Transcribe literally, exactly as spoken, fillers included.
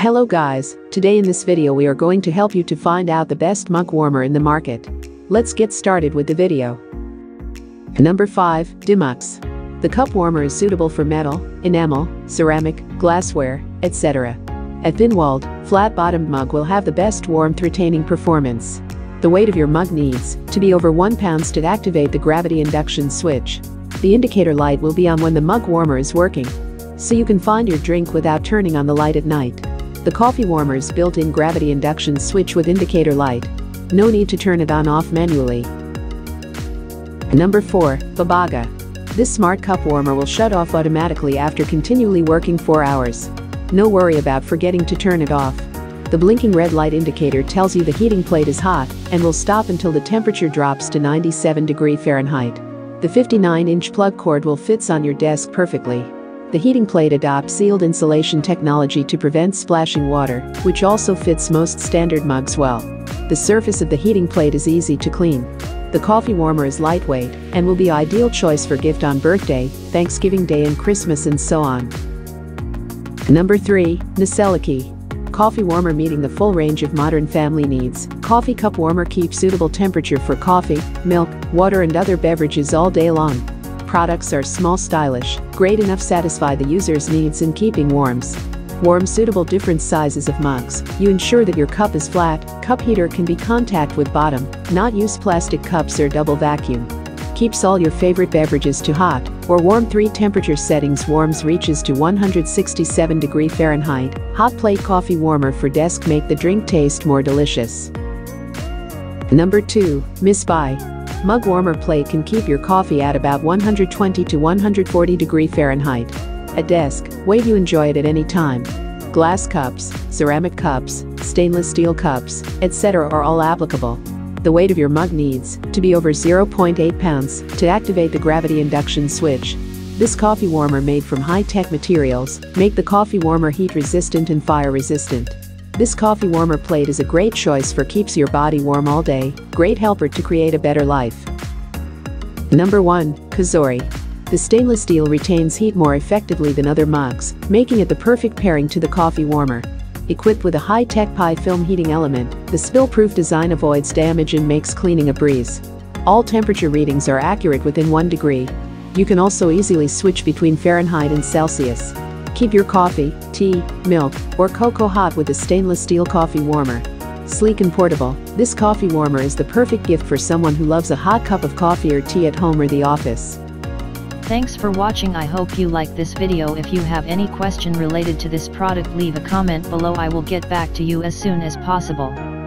Hello guys, today in this video we are going to help you to find out the best mug warmer in the market. Let's get started with the video. Number five, Dimux. The cup warmer is suitable for metal, enamel, ceramic, glassware, et cetera. At Binwald, flat-bottomed mug will have the best warmth-retaining performance. The weight of your mug needs to be over one pound to activate the gravity induction switch. The indicator light will be on when the mug warmer is working, so you can find your drink without turning on the light at night. The coffee warmer's built-in gravity induction switch with indicator light. No need to turn it on/off manually. Number four, VOBAGA. This smart cup warmer will shut off automatically after continually working four hours. No worry about forgetting to turn it off. The blinking red light indicator tells you the heating plate is hot and will stop until the temperature drops to ninety-seven degrees Fahrenheit. The fifty-nine inch plug cord will fits on your desk perfectly. The heating plate adopts sealed insulation technology to prevent splashing water, which also fits most standard mugs well. The surface of the heating plate is easy to clean. The coffee warmer is lightweight and will be ideal choice for gift on birthday, Thanksgiving Day and Christmas and so on. Number three, nicelucky. Coffee warmer meeting the full range of modern family needs. Coffee cup warmer keeps suitable temperature for coffee, milk, water and other beverages all day long. Products are small, stylish, great enough satisfy the user's needs in keeping warms. Warm suitable different sizes of mugs. You ensure that your cup is flat, cup heater can be contact with bottom, not use plastic cups or double vacuum. Keeps all your favorite beverages to hot or warm three temperature settings. Warms reaches to one hundred sixty-seven degrees Fahrenheit. Hot plate coffee warmer for desk make the drink taste more delicious. Number two, Misby. Mug warmer plate can keep your coffee at about one hundred twenty to one hundred forty degrees Fahrenheit. At desk, way you enjoy it at any time. Glass cups, ceramic cups, stainless steel cups, et cetera are all applicable. The weight of your mug needs to be over zero point eight pounds to activate the gravity induction switch. This coffee warmer made from high-tech materials make the coffee warmer heat resistant and fire resistant. This coffee warmer plate is a great choice for keeps your body warm all day, great helper to create a better life. Number one, COSORI. The stainless steel retains heat more effectively than other mugs, making it the perfect pairing to the coffee warmer. Equipped with a high-tech pie film heating element, the spill-proof design avoids damage and makes cleaning a breeze. All temperature readings are accurate within one degree. You can also easily switch between Fahrenheit and Celsius. Keep your coffee, tea, milk, or cocoa hot with a stainless steel coffee warmer. Sleek and portable, this coffee warmer is the perfect gift for someone who loves a hot cup of coffee or tea at home or the office. Thanks for watching. I hope you like this video. If you have any question related to this product, leave a comment below. I will get back to you as soon as possible.